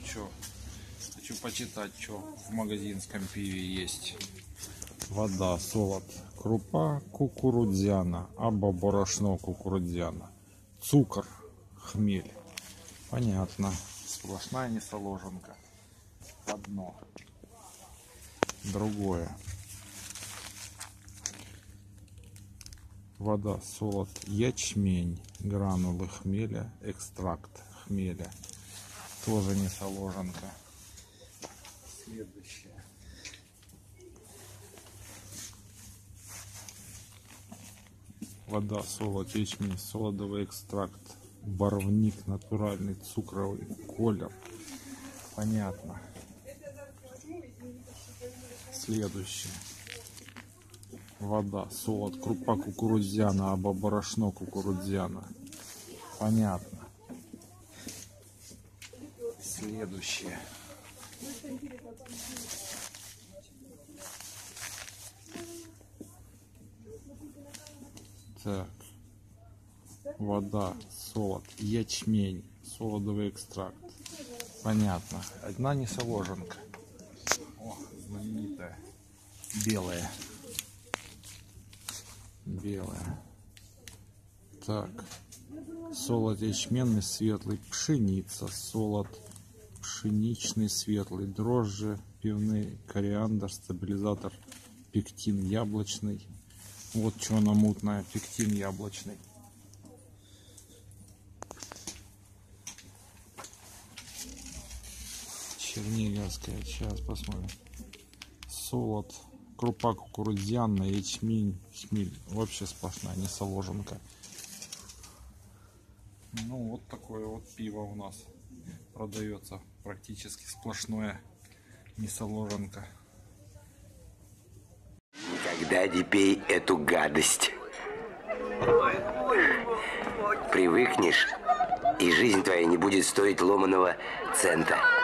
Ну что, хочу почитать, что в магазинском пиве есть. Вода, солод, крупа кукурудзяна, або борошно кукурудзяна, цукор, хмель. Понятно. Сплошная несоложенка. Одно. Другое. Вода, солод, ячмень, гранулы хмеля, экстракт хмеля. Тоже несоложенка. Следующее. Вода, солод, ячмень, солодовый экстракт, барвник натуральный, цукровый, колер. Понятно. Следующее. Вода, солод, крупа кукурудзяна, або борошно кукурудзяна. Понятно. Следующее. Так. Вода, солод, ячмень, солодовый экстракт. Понятно. Одна несоложенка. О, знаменитая. Белая. Белая. Так. Солод ячменный светлый, пшеница, солод пшеничный светлый, дрожжи пивные, кориандр, стабилизатор, пектин яблочный. Вот что она мутная, пектин яблочный. Черниговская, сейчас посмотрим. Солод, крупа кукурудзяна, ячмень, хмель. Вообще сплошная несоложенка. Ну вот такое вот пиво у нас продается, практически сплошное несоложенка. Никогда не пей эту гадость. Привыкнешь, и жизнь твоя не будет стоить ломаного цента.